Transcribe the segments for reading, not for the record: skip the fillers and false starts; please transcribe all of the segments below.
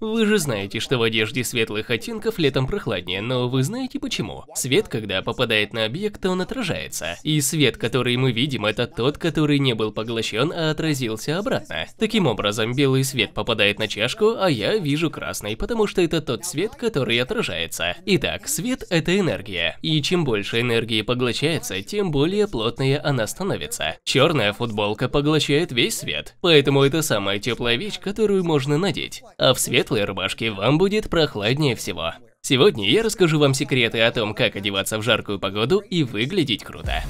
Вы же знаете, что в одежде светлых оттенков летом прохладнее, но вы знаете почему? Свет, когда попадает на объект, он отражается. И свет, который мы видим, это тот, который не был поглощен, а отразился обратно. Таким образом, белый свет попадает на чашку, а я вижу красный, потому что это тот свет, который отражается. Итак, свет – это энергия. И чем больше энергии поглощается, тем более плотная она становится. Черная футболка поглощает весь свет, поэтому это самая теплая вещь, которую можно надеть. А в свет рубашки вам будет прохладнее всего. Сегодня я расскажу вам секреты о том, как одеваться в жаркую погоду и выглядеть круто.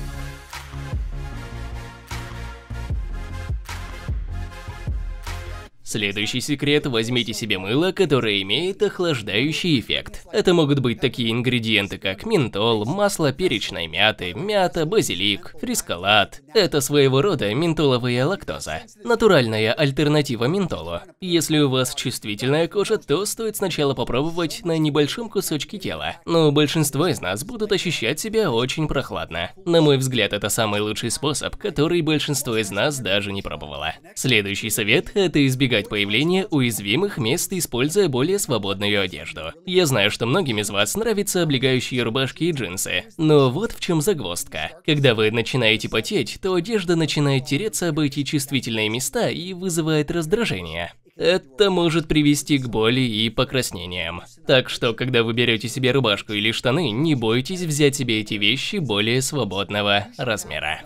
Следующий секрет – возьмите себе мыло, которое имеет охлаждающий эффект. Это могут быть такие ингредиенты, как ментол, масло перечной мяты, мята, базилик, фрискалат. Это своего рода ментоловая лактоза. Натуральная альтернатива ментолу. Если у вас чувствительная кожа, то стоит сначала попробовать на небольшом кусочке тела. Но большинство из нас будут ощущать себя очень прохладно. На мой взгляд, это самый лучший способ, который большинство из нас даже не пробовало. Следующий совет – это избегать появление уязвимых мест, используя более свободную одежду. Я знаю, что многим из вас нравятся облегающие рубашки и джинсы, но вот в чем загвоздка. Когда вы начинаете потеть, то одежда начинает тереться об эти чувствительные места и вызывает раздражение. Это может привести к боли и покраснениям. Так что, когда вы берете себе рубашку или штаны, не бойтесь взять себе эти вещи более свободного размера.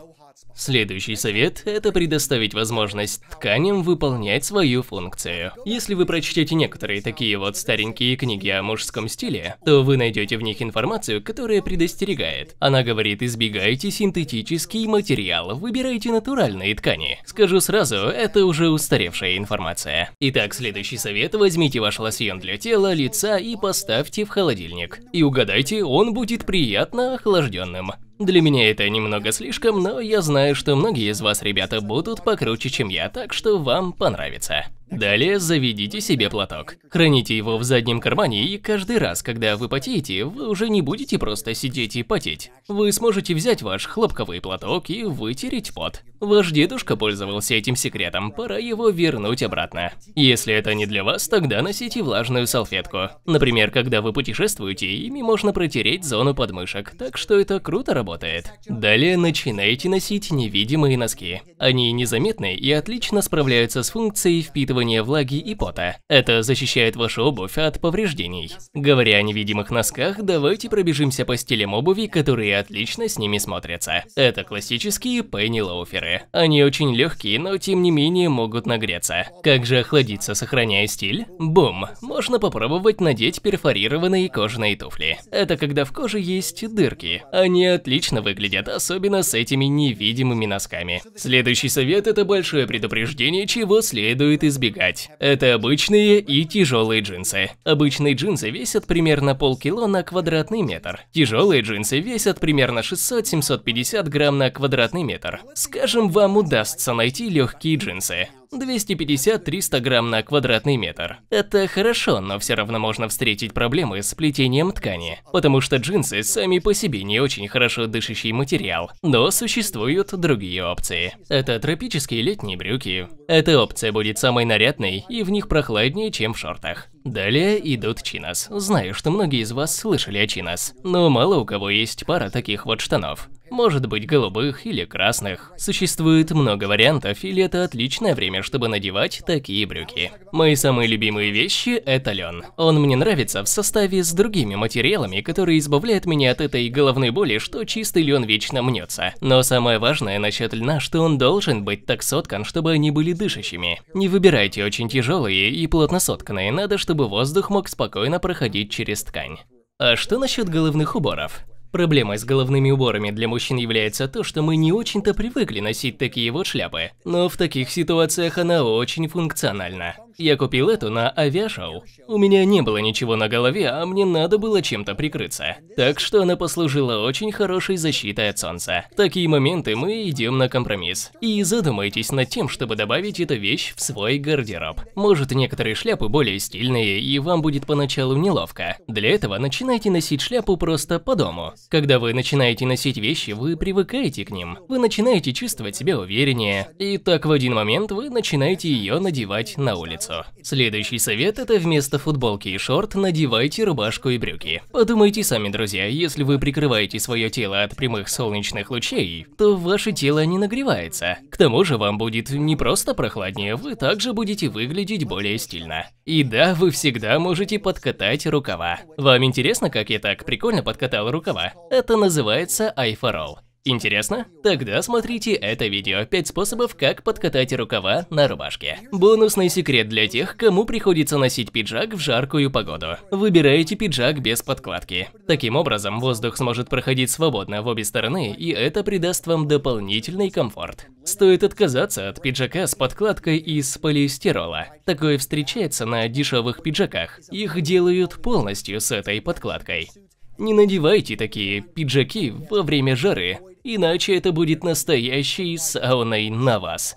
Следующий совет – это предоставить возможность тканям выполнять свою функцию. Если вы прочтете некоторые такие вот старенькие книги о мужском стиле, то вы найдете в них информацию, которая предостерегает. Она говорит: избегайте синтетический материал, выбирайте натуральные ткани. Скажу сразу, это уже устаревшая информация. Итак, следующий совет – возьмите ваш лосьон для тела, лица и поставьте в холодильник. И угадайте, он будет приятно охлажденным. Для меня это немного слишком, но я знаю, что многие из вас, ребята, будут покруче, чем я, так что вам понравится. Далее заведите себе платок. Храните его в заднем кармане, и каждый раз, когда вы потеете, вы уже не будете просто сидеть и потеть. Вы сможете взять ваш хлопковый платок и вытереть пот. Ваш дедушка пользовался этим секретом, пора его вернуть обратно. Если это не для вас, тогда носите влажную салфетку. Например, когда вы путешествуете, ими можно протереть зону подмышек, так что это круто работает. Далее начинайте носить невидимые носки. Они незаметны и отлично справляются с функцией впитывания влаги и пота. Это защищает вашу обувь от повреждений. Говоря о невидимых носках, давайте пробежимся по стилям обуви, которые отлично с ними смотрятся. Это классические пенни-лоуферы. Они очень легкие, но тем не менее могут нагреться. Как же охладиться, сохраняя стиль? Бум! Можно попробовать надеть перфорированные кожаные туфли. Это когда в коже есть дырки. Они отлично выглядят, особенно с этими невидимыми носками. Следующий совет – это большое предупреждение, чего следует избежать. Это обычные и тяжелые джинсы. Обычные джинсы весят примерно полкило на квадратный метр. Тяжелые джинсы весят примерно 600-750 грамм на квадратный метр. Скажем, вам удастся найти легкие джинсы. 250-300 грамм на квадратный метр. Это хорошо, но все равно можно встретить проблемы с плетением ткани, потому что джинсы сами по себе не очень хорошо дышащий материал, но существуют другие опции. Это тропические летние брюки. Эта опция будет самой нарядной, и в них прохладнее, чем в шортах. Далее идут чинос. Знаю, что многие из вас слышали о чинос, но мало у кого есть пара таких вот штанов. Может быть, голубых или красных. Существует много вариантов, или это отличное время, чтобы надевать такие брюки. Мои самые любимые вещи – это лен. Он мне нравится в составе с другими материалами, которые избавляют меня от этой головной боли, что чистый лен вечно мнется. Но самое важное насчет льна, что он должен быть так соткан, чтобы они были дышащими. Не выбирайте очень тяжелые и плотно сотканные, надо, чтобы воздух мог спокойно проходить через ткань. А что насчет головных уборов? Проблемой с головными уборами для мужчин является то, что мы не очень-то привыкли носить такие вот шляпы, но в таких ситуациях она очень функциональна. Я купил эту на авиашоу. У меня не было ничего на голове, а мне надо было чем-то прикрыться. Так что она послужила очень хорошей защитой от солнца. В такие моменты мы идем на компромисс. И задумайтесь над тем, чтобы добавить эту вещь в свой гардероб. Может, некоторые шляпы более стильные, и вам будет поначалу неловко. Для этого начинайте носить шляпу просто по дому. Когда вы начинаете носить вещи, вы привыкаете к ним. Вы начинаете чувствовать себя увереннее. И так в один момент вы начинаете ее надевать на улицу. лицо. Следующий совет – это вместо футболки и шорт надевайте рубашку и брюки. Подумайте сами, друзья, если вы прикрываете свое тело от прямых солнечных лучей, то ваше тело не нагревается. К тому же вам будет не просто прохладнее, вы также будете выглядеть более стильно. И да, вы всегда можете подкатать рукава. Вам интересно, как я так прикольно подкатал рукава? Это называется айфорол. Интересно? Тогда смотрите это видео «5 способов, как подкатать рукава на рубашке». Бонусный секрет для тех, кому приходится носить пиджак в жаркую погоду. Выбирайте пиджак без подкладки. Таким образом, воздух сможет проходить свободно в обе стороны, и это придаст вам дополнительный комфорт. Стоит отказаться от пиджака с подкладкой из полиэстирола. Такое встречается на дешевых пиджаках. Их делают полностью с этой подкладкой. Не надевайте такие пиджаки во время жары, иначе это будет настоящей сауной на вас.